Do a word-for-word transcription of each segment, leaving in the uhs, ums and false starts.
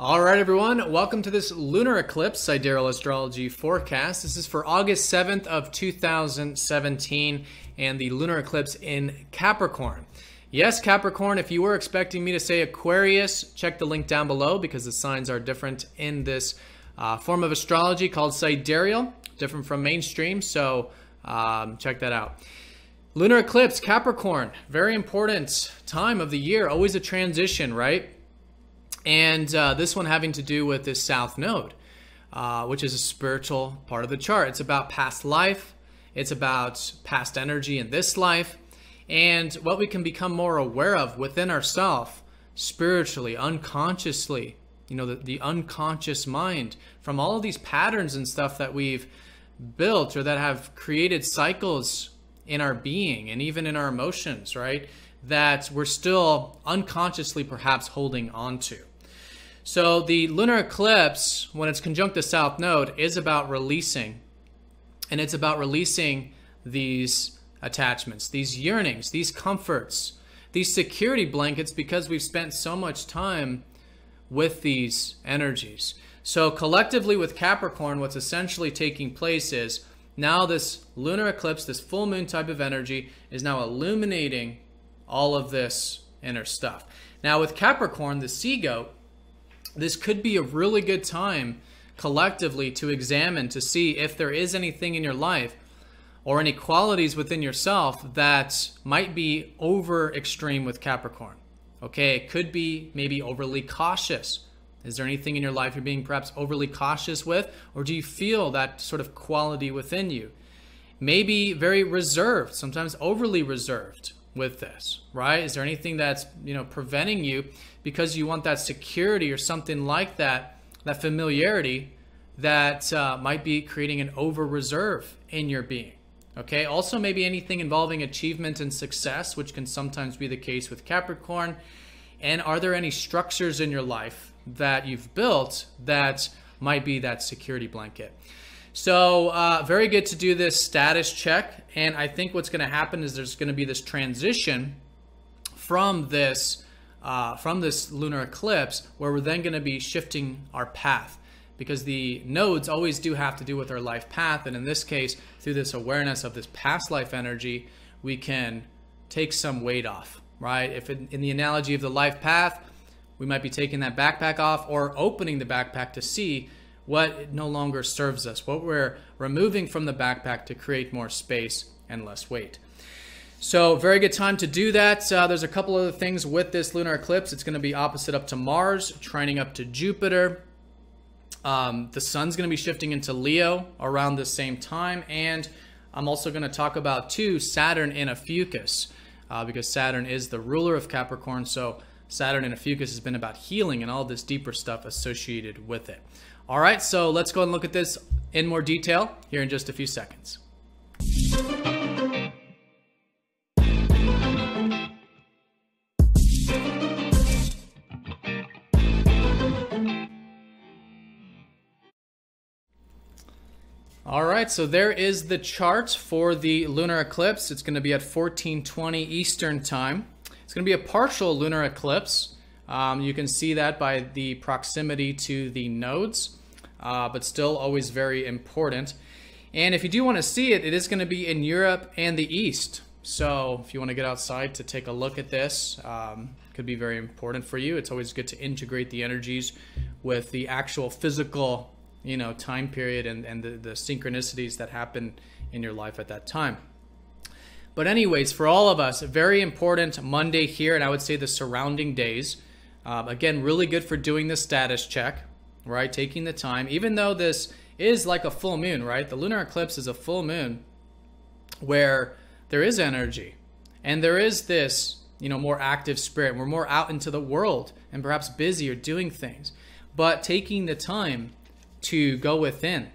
All right, everyone, welcome to this lunar eclipse sidereal astrology forecast. This is for August seventh of two thousand seventeen and the lunar eclipse in Capricorn. Yes, Capricorn, if you were expecting me to say Aquarius, check the link down below because the signs are different in this uh, form of astrology called sidereal, different from mainstream, so um, check that out. Lunar eclipse, Capricorn, very important time of the year, always a transition, right? And uh, this one having to do with this South Node, uh, which is a spiritual part of the chart. It's about past life. It's about past energy in this life and what we can become more aware of within ourselves, spiritually, unconsciously, you know, the, the unconscious mind from all of these patterns and stuff that we've built or that have created cycles in our being and even in our emotions, right? That we're still unconsciously perhaps holding on to. So the lunar eclipse, when it's conjunct the South Node, is about releasing, and it's about releasing these attachments, these yearnings, these comforts, these security blankets, because we've spent so much time with these energies. So collectively with Capricorn, what's essentially taking place is now this lunar eclipse, this full moon type of energy, is now illuminating all of this inner stuff. Now with Capricorn, the sea goat, this could be a really good time collectively to examine, to see if there is anything in your life or any qualities within yourself that might be over extreme with Capricorn. Okay, it could be maybe overly cautious. Is there anything in your life you're being perhaps overly cautious with, or do you feel that sort of quality within you? Maybe very reserved, sometimes overly reserved with this, right? Is there anything that's, you know, preventing you because you want that security or something like that, that familiarity that uh, might be creating an over-reserve in your being, okay? Also maybe anything involving achievement and success, which can sometimes be the case with Capricorn. And are there any structures in your life that you've built that might be that security blanket? So uh, very good to do this status check. And I think what's going to happen is there's going to be this transition from this, uh, from this lunar eclipse, where we're then going to be shifting our path, because the nodes always do have to do with our life path. And in this case, through this awareness of this past life energy, we can take some weight off, right? If in, in the analogy of the life path, we might be taking that backpack off or opening the backpack to see what no longer serves us, what we're removing from the backpack to create more space and less weight. So very good time to do that. Uh, there's a couple other things with this lunar eclipse. It's going to be opposite up to Mars, trining up to Jupiter. Um, the sun's going to be shifting into Leo around the same time. And I'm also going to talk about too Saturn in Ophiuchus, uh, because Saturn is the ruler of Capricorn. So Saturn in Ophiuchus has been about healing and all this deeper stuff associated with it. All right, so let's go and look at this in more detail here in just a few seconds. All right, so there is the chart for the lunar eclipse. It's going to be at fourteen twenty Eastern time. It's going to be a partial lunar eclipse. Um, you can see that by the proximity to the nodes, uh, but still always very important. And if you do want to see it, it is going to be in Europe and the East. So if you want to get outside to take a look at this, um, could be very important for you. It's always good to integrate the energies with the actual physical, you know, time period and, and the, the synchronicities that happen in your life at that time. But anyways, for all of us, very important Monday here, and I would say the surrounding days. Um, again, really good for doing the status check, right? Taking the time, even though this is like a full moon, right? The lunar eclipse is a full moon where there is energy and there is this, you know, more active spirit. We're more out into the world and perhaps busy or doing things, but taking the time to go within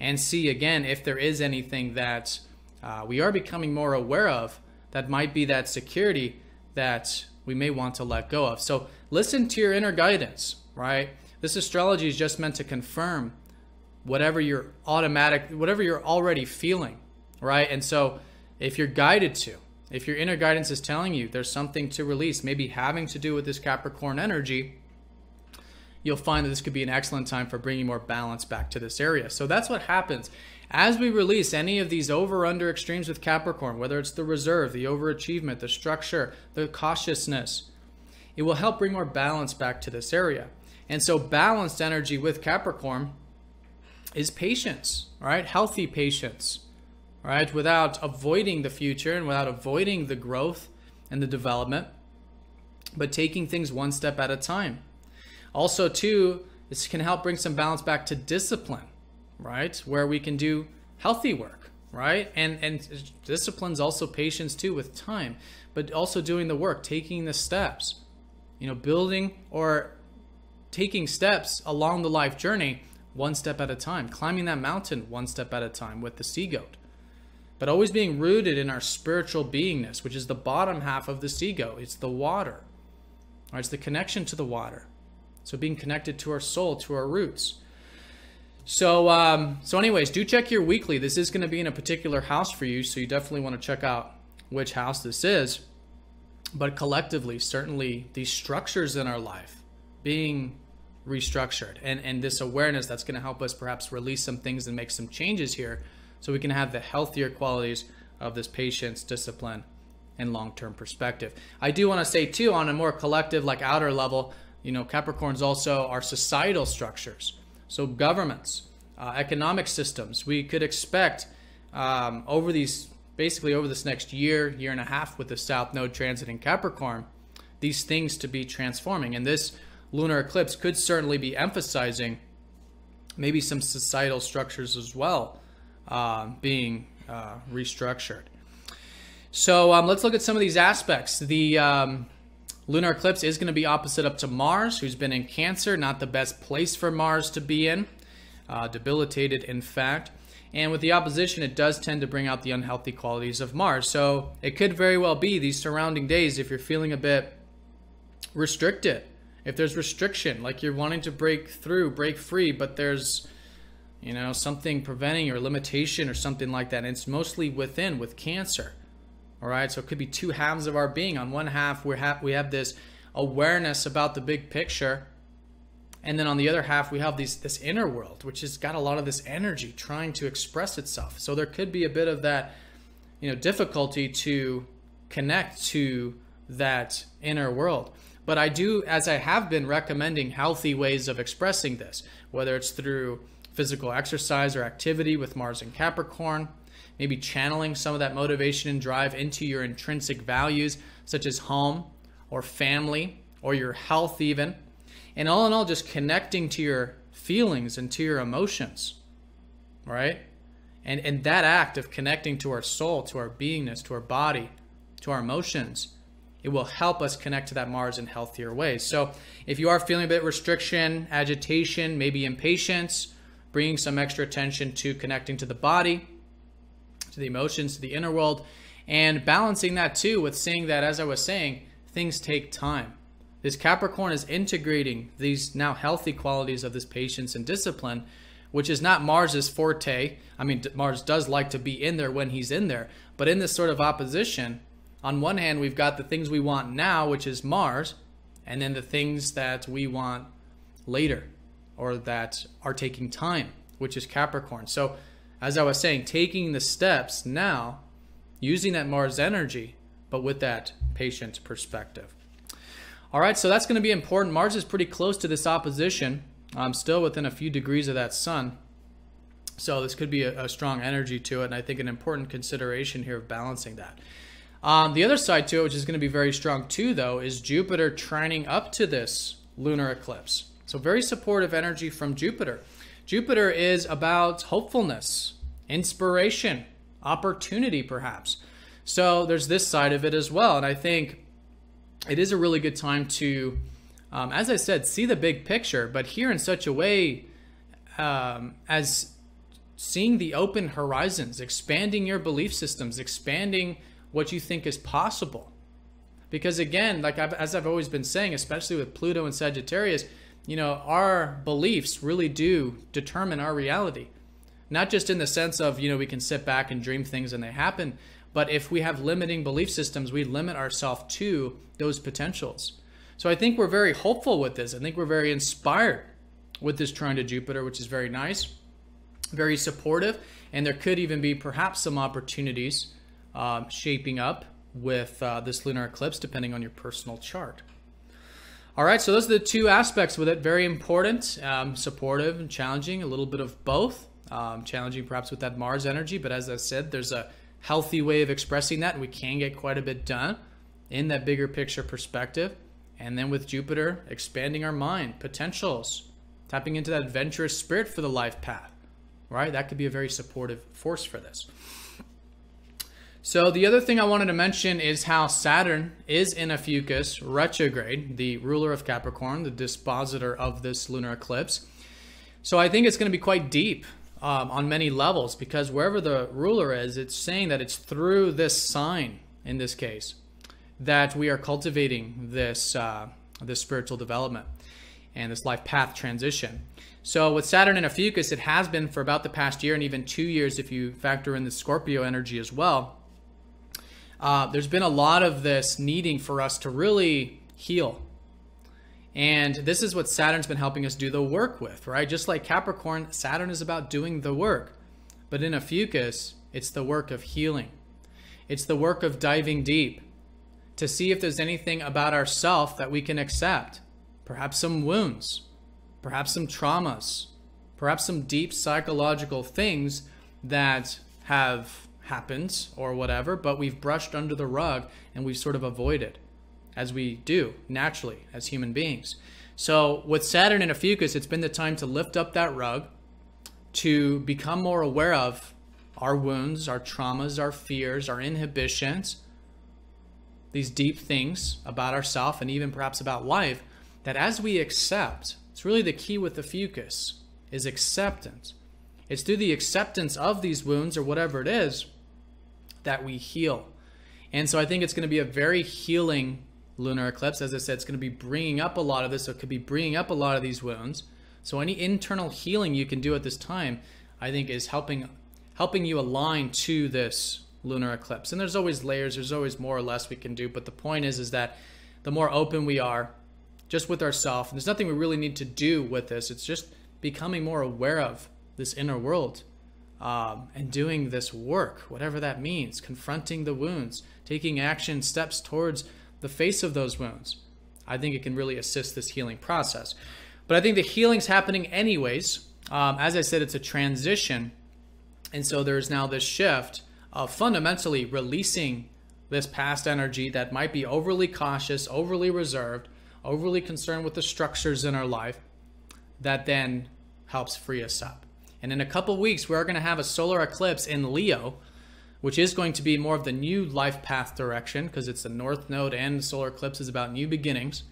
and see again if there is anything that uh, we are becoming more aware of that might be that security that we may want to let go of. So listen to your inner guidance, right? This astrology is just meant to confirm whatever you're automatic, whatever you're already feeling, right? And so if you're guided to, if your inner guidance is telling you there's something to release, maybe having to do with this Capricorn energy, you'll find that this could be an excellent time for bringing more balance back to this area. So that's what happens. As we release any of these over-under extremes with Capricorn, whether it's the reserve, the overachievement, the structure, the cautiousness, it will help bring more balance back to this area. And so balanced energy with Capricorn is patience, all right? Healthy patience, all right? Without avoiding the future and without avoiding the growth and the development, but taking things one step at a time. Also too, this can help bring some balance back to discipline, right? Where we can do healthy work, right? And, and discipline's also patience too with time, but also doing the work, taking the steps, you know, building or taking steps along the life journey, one step at a time, climbing that mountain one step at a time with the sea goat, but always being rooted in our spiritual beingness, which is the bottom half of the sea goat. It's the water, or it's the connection to the water. So being connected to our soul, to our roots. So, um, so anyways, do check your weekly. This is going to be in a particular house for you, so you definitely want to check out which house this is. But collectively, certainly these structures in our life being restructured, and, and this awareness that's going to help us perhaps release some things and make some changes here so we can have the healthier qualities of this patience, discipline, and long-term perspective. I do want to say too, on a more collective, like outer level, you know, Capricorns also are societal structures. So governments, uh, economic systems, we could expect um, over these, basically over this next year, year and a half with the South Node transit in Capricorn, these things to be transforming. And this lunar eclipse could certainly be emphasizing maybe some societal structures as well uh, being uh, restructured. So um, let's look at some of these aspects. The um, lunar eclipse is going to be opposite up to Mars, who's been in Cancer, not the best place for Mars to be in, uh, debilitated in fact. And with the opposition, it does tend to bring out the unhealthy qualities of Mars. So it could very well be these surrounding days, if you're feeling a bit restricted, if there's restriction, like you're wanting to break through, break free, but there's, you know, something preventing or limitation or something like that. And it's mostly within with Cancer. All right. So it could be two halves of our being. On one half, we have, we have this awareness about the big picture. And then on the other half, we have these, this inner world, which has got a lot of this energy trying to express itself. So there could be a bit of that, you know, difficulty to connect to that inner world. But I do, as I have been recommending, healthy ways of expressing this, whether it's through physical exercise or activity with Mars and Capricorn, maybe channeling some of that motivation and drive into your intrinsic values, such as home or family or your health even. And all in all, just connecting to your feelings and to your emotions, right? And, and that act of connecting to our soul, to our beingness, to our body, to our emotions, it will help us connect to that Mars in healthier ways. So if you are feeling a bit restriction, agitation, maybe impatience, bringing some extra attention to connecting to the body, to the emotions, to the inner world, and balancing that too with seeing that, as I was saying, things take time. This Capricorn is integrating these now healthy qualities of this patience and discipline, which is not Mars's forte. I mean, Mars does like to be in there when he's in there, but in this sort of opposition, on one hand, we've got the things we want now, which is Mars, and then the things that we want later or that are taking time, which is Capricorn. So as I was saying, taking the steps now, using that Mars energy, but with that patient perspective. All right, so that's going to be important. Mars is pretty close to this opposition, um, still within a few degrees of that sun. So this could be a, a strong energy to it, and I think an important consideration here of balancing that. Um, the other side to it, which is going to be very strong too, though, is Jupiter trining up to this lunar eclipse. So very supportive energy from Jupiter. Jupiter is about hopefulness, inspiration, opportunity perhaps. So there's this side of it as well, and I think it is a really good time to, um, as I said, see the big picture, but here in such a way um, as seeing the open horizons, expanding your belief systems, expanding what you think is possible. Because again, like I've, as I've always been saying, especially with Pluto and Sagittarius, you know, our beliefs really do determine our reality. Not just in the sense of, you know, we can sit back and dream things and they happen, but if we have limiting belief systems, we limit ourselves to those potentials. So I think we're very hopeful with this. I think we're very inspired with this trine to Jupiter, which is very nice, very supportive. And there could even be perhaps some opportunities um, shaping up with uh, this lunar eclipse, depending on your personal chart. All right, so those are the two aspects with it. Very important, um, supportive and challenging, a little bit of both. Um, challenging perhaps with that Mars energy, but as I said, there's a healthy way of expressing that, and we can get quite a bit done in that bigger picture perspective. And then with Jupiter, expanding our mind, potentials, tapping into that adventurous spirit for the life path, right? That could be a very supportive force for this. So the other thing I wanted to mention is how Saturn is in Ophiuchus retrograde, the ruler of Capricorn, the dispositor of this lunar eclipse. So I think it's going to be quite deep um, on many levels, because wherever the ruler is, it's saying that it's through this sign, in this case, that we are cultivating this, uh, this spiritual development and this life path transition. So with Saturn in Ophiuchus, it has been for about the past year and even two years if you factor in the Scorpio energy as well. Uh, there's been a lot of this needing for us to really heal. And this is what Saturn's been helping us do the work with, right? Just like Capricorn, Saturn is about doing the work. But in Ophiuchus, it's the work of healing. It's the work of diving deep to see if there's anything about ourselves that we can accept. Perhaps some wounds, perhaps some traumas, perhaps some deep psychological things that have happened or whatever, but we've brushed under the rug and we've sort of avoided, as we do naturally as human beings. So with Saturn in Ophiuchus, it's been the time to lift up that rug, to become more aware of our wounds, our traumas, our fears, our inhibitions, these deep things about ourselves and even perhaps about life, that as we accept, it's really the key with the Ophiuchus, is acceptance. It's through the acceptance of these wounds or whatever it is that we heal. And so I think it's going to be a very healing lunar eclipse. As I said, it's going to be bringing up a lot of this. So it could be bringing up a lot of these wounds. So any internal healing you can do at this time, I think, is helping, helping you align to this lunar eclipse. And there's always layers. There's always more or less we can do. But the point is, is that the more open we are, just with ourselves, there's nothing we really need to do with this. It's just becoming more aware of this inner world um, and doing this work, whatever that means, confronting the wounds, taking action steps towards the face of those wounds. I think it can really assist this healing process. But I think the healing's happening anyways. Um, as I said, it's a transition. And so there's now this shift of fundamentally releasing this past energy that might be overly cautious, overly reserved, overly concerned with the structures in our life, that then helps free us up. And in a couple weeks, we're going to have a solar eclipse in Leo, which is going to be more of the new life path direction, because it's the North node, and the solar eclipse is about new beginnings,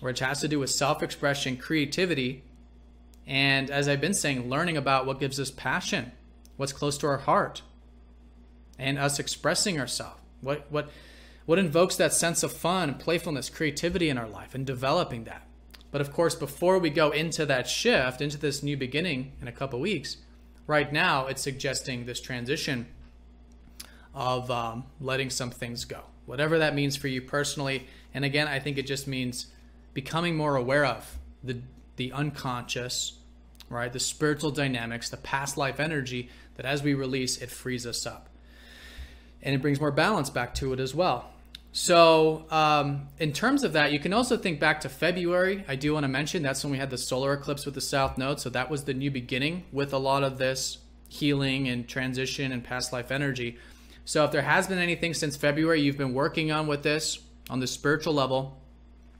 which has to do with self-expression, creativity, and as I've been saying, learning about what gives us passion, what's close to our heart, and us expressing ourselves. What, what, What invokes that sense of fun and playfulness, creativity in our life, and developing that. But of course, before we go into that shift, into this new beginning in a couple weeks, right now it's suggesting this transition of um, letting some things go, whatever that means for you personally. And again, I think it just means becoming more aware of the, the unconscious, right? The spiritual dynamics, the past life energy, that as we release, it frees us up. And it brings more balance back to it as well. So um, in terms of that, you can also think back to February. I do want to mention that's when we had the solar eclipse with the South node. So that was the new beginning with a lot of this healing and transition and past life energy. So if there has been anything since February you've been working on with this on the spiritual level,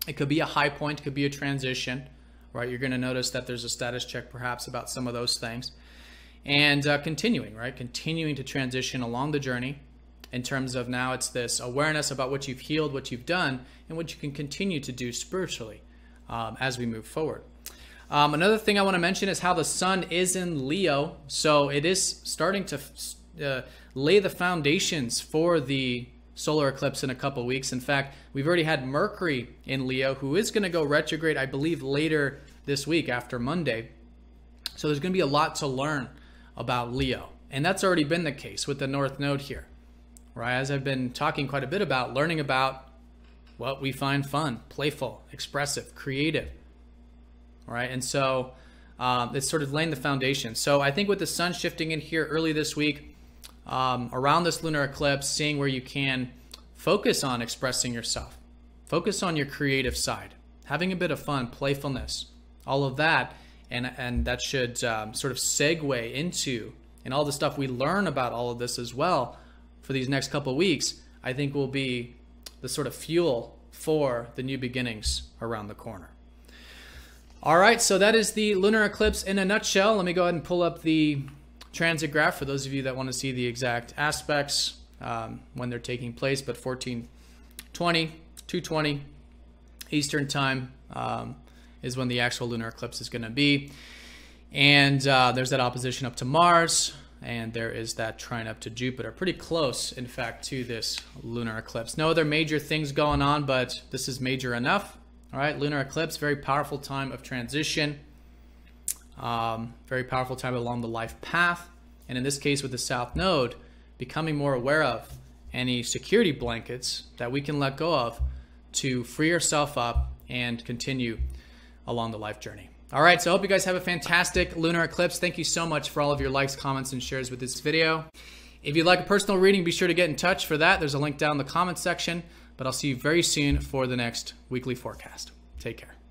it could be a high point, it could be a transition, right? You're going to notice that there's a status check perhaps about some of those things. And uh, continuing, right? Continuing to transition along the journey. In terms of now it's this awareness about what you've healed, what you've done, and what you can continue to do spiritually um, as we move forward. Um, another thing I want to mention is how the sun is in Leo. So it is starting to uh, lay the foundations for the solar eclipse in a couple weeks. In fact, we've already had Mercury in Leo, who is going to go retrograde, I believe, later this week after Monday. So there's going to be a lot to learn about Leo. And that's already been the case with the North node here. Right, as I've been talking quite a bit about, learning about what we find fun, playful, expressive, creative. All right. And so um, it's sort of laying the foundation. So I think with the sun shifting in here early this week, um, around this lunar eclipse, seeing where you can focus on expressing yourself, focus on your creative side, having a bit of fun, playfulness, all of that. And, and that should um, sort of segue into, and all the stuff we learn about all of this as well for these next couple of weeks, I think will be the sort of fuel for the new beginnings around the corner. All right, so that is the lunar eclipse in a nutshell. Let me go ahead and pull up the transit graph for those of you that want to see the exact aspects um, when they're taking place, but fourteen twenty, two twenty Eastern time um, is when the actual lunar eclipse is going to be. And uh, there's that opposition up to Mars, and there is that trine up to Jupiter. Pretty close, in fact, to this lunar eclipse. No other major things going on, but this is major enough. All right, lunar eclipse, very powerful time of transition, um, very powerful time along the life path. And in this case with the South Node, becoming more aware of any security blankets that we can let go of to free yourself up and continue along the life journey. All right, so I hope you guys have a fantastic lunar eclipse. Thank you so much for all of your likes, comments, and shares with this video. If you'd like a personal reading, be sure to get in touch for that. There's a link down in the comment section. But I'll see you very soon for the next weekly forecast. Take care.